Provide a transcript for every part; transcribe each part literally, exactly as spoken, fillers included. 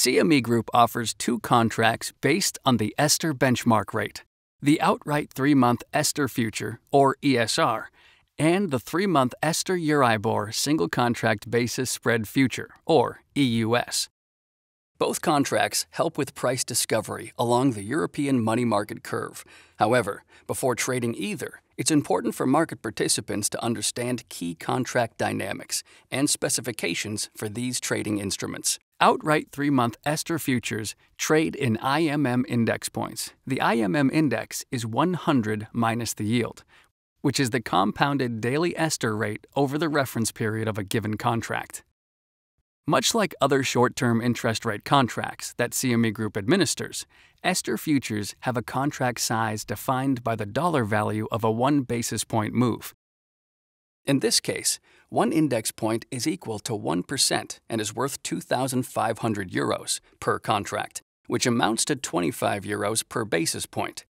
C M E Group offers two contracts based on the E S R benchmark rate, the outright three-month E S R future, or E S R, and the three-month E S R Euribor single contract basis spread future, or E U S. Both contracts help with price discovery along the European money market curve. However, before trading either, it's important for market participants to understand key contract dynamics and specifications for these trading instruments. Outright three-month E S R futures trade in I M M index points. The I M M index is one hundred minus the yield, which is the compounded daily E S R rate over the reference period of a given contract. Much like other short-term interest rate contracts that C M E Group administers, E S R futures have a contract size defined by the dollar value of a one basis point move. In this case, one index point is equal to one percent and is worth two thousand five hundred euros per contract, which amounts to twenty-five euros per basis point.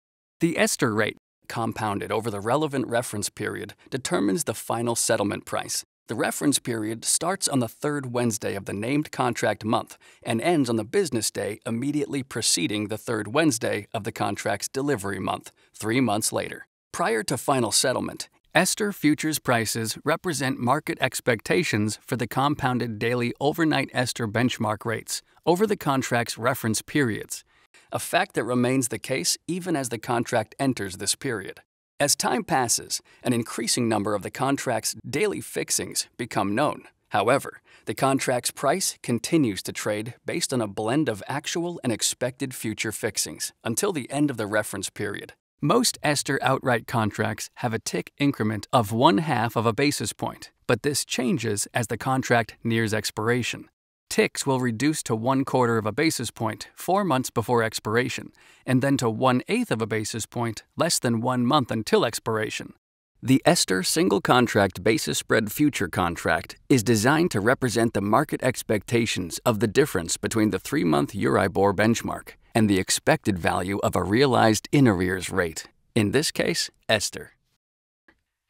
The E S R rate, compounded over the relevant reference period, determines the final settlement price. The reference period starts on the third Wednesday of the named contract month and ends on the business day immediately preceding the third Wednesday of the contract's delivery month, three months later. Prior to final settlement, E S R futures prices represent market expectations for the compounded daily overnight E S R benchmark rates over the contract's reference periods, a fact that remains the case even as the contract enters this period. As time passes, an increasing number of the contract's daily fixings become known. However, the contract's price continues to trade based on a blend of actual and expected future fixings until the end of the reference period. Most E S R outright contracts have a tick increment of one half of a basis point, but this changes as the contract nears expiration. Ticks will reduce to one quarter of a basis point four months before expiration, and then to one eighth of a basis point less than one month until expiration. The E S R single contract basis spread future contract is designed to represent the market expectations of the difference between the three-month Euribor benchmark and the expected value of a realized in arrears rate, in this case, E S R.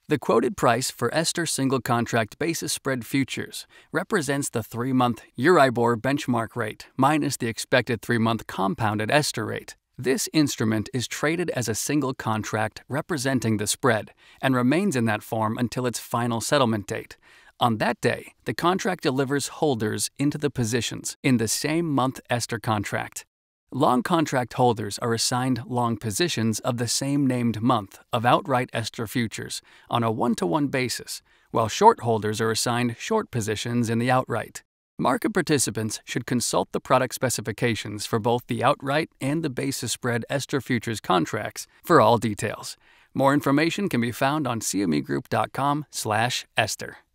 The quoted price for E S R single contract basis spread futures represents the three-month Euribor benchmark rate minus the expected three-month compounded E S R rate. This instrument is traded as a single contract representing the spread and remains in that form until its final settlement date. On that day, the contract delivers holders into the positions in the same month E S R contract. Long contract holders are assigned long positions of the same named month of outright E S R futures on a one-to-one basis, while short holders are assigned short positions in the outright. Market participants should consult the product specifications for both the outright and the basis spread E S R futures contracts for all details. More information can be found on c m e group dot com slash E S R.